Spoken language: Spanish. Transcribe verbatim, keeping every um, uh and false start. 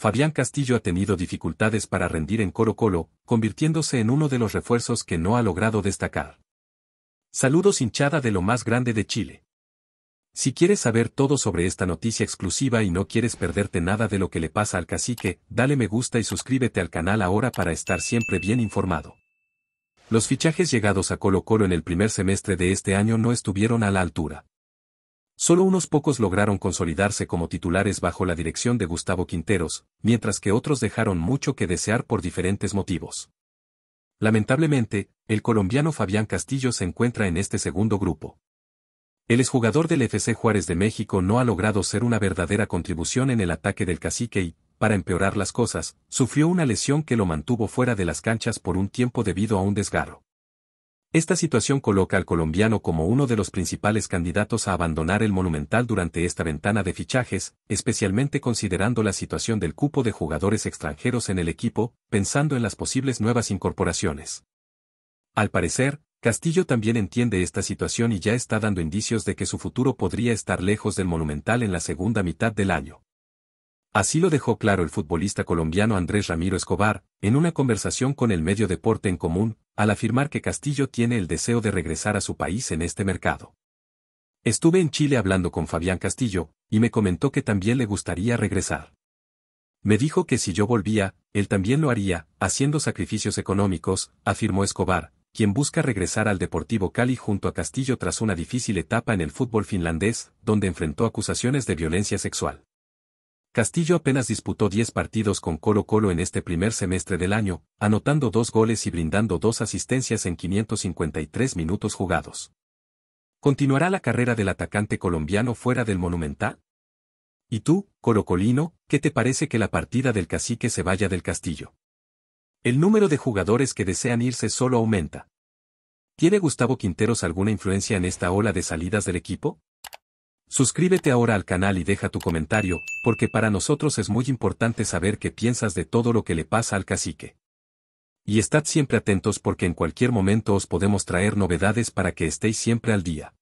Fabián Castillo ha tenido dificultades para rendir en Colo Colo, convirtiéndose en uno de los refuerzos que no ha logrado destacar. Saludos hinchada de lo más grande de Chile. Si quieres saber todo sobre esta noticia exclusiva y no quieres perderte nada de lo que le pasa al cacique, dale me gusta y suscríbete al canal ahora para estar siempre bien informado. Los fichajes llegados a Colo Colo en el primer semestre de este año no estuvieron a la altura. Solo unos pocos lograron consolidarse como titulares bajo la dirección de Gustavo Quinteros, mientras que otros dejaron mucho que desear por diferentes motivos. Lamentablemente, el colombiano Fabián Castillo se encuentra en este segundo grupo. El exjugador del F C Juárez de México no ha logrado ser una verdadera contribución en el ataque del cacique y, para empeorar las cosas, sufrió una lesión que lo mantuvo fuera de las canchas por un tiempo debido a un desgarro. Esta situación coloca al colombiano como uno de los principales candidatos a abandonar el Monumental durante esta ventana de fichajes, especialmente considerando la situación del cupo de jugadores extranjeros en el equipo, pensando en las posibles nuevas incorporaciones. Al parecer, Castillo también entiende esta situación y ya está dando indicios de que su futuro podría estar lejos del Monumental en la segunda mitad del año. Así lo dejó claro el futbolista colombiano Andrés Ramiro Escobar, en una conversación con el medio Deporte en Común, al afirmar que Castillo tiene el deseo de regresar a su país en este mercado. Estuve en Chile hablando con Fabián Castillo, y me comentó que también le gustaría regresar. Me dijo que si yo volvía, él también lo haría, haciendo sacrificios económicos, afirmó Escobar, quien busca regresar al Deportivo Cali junto a Castillo tras una difícil etapa en el fútbol finlandés, donde enfrentó acusaciones de violencia sexual. Castillo apenas disputó diez partidos con Colo Colo en este primer semestre del año, anotando dos goles y brindando dos asistencias en quinientos cincuenta y tres minutos jugados. ¿Continuará la carrera del atacante colombiano fuera del Monumental? ¿Y tú, colocolino, qué te parece que la partida del cacique se vaya del Castillo? El número de jugadores que desean irse solo aumenta. ¿Tiene Gustavo Quinteros alguna influencia en esta ola de salidas del equipo? Suscríbete ahora al canal y deja tu comentario, porque para nosotros es muy importante saber qué piensas de todo lo que le pasa al cacique. Y estad siempre atentos porque en cualquier momento os podemos traer novedades para que estéis siempre al día.